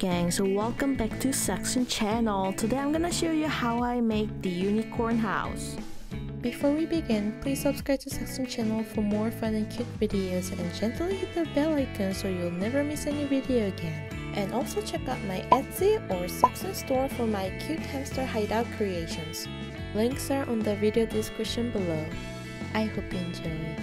Gang, so welcome back to SAK-SOON channel. Today I'm gonna show you how I make the unicorn house. Before we begin, please subscribe to SAK-SOON channel for more fun and cute videos, and gently hit the bell icon so you'll never miss any video again. And also check out my Etsy or SAK-SOON store for my cute hamster hideout creations. Links are on the video description below. I hope you enjoy.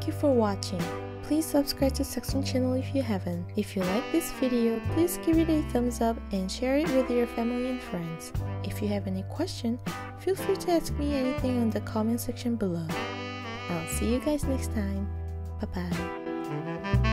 Thank you for watching. Please subscribe to SAK-SOON channel if you haven't. If you like this video, please give it a thumbs up and share it with your family and friends. If you have any question, feel free to ask me anything in the comment section below. I'll see you guys next time. Bye bye.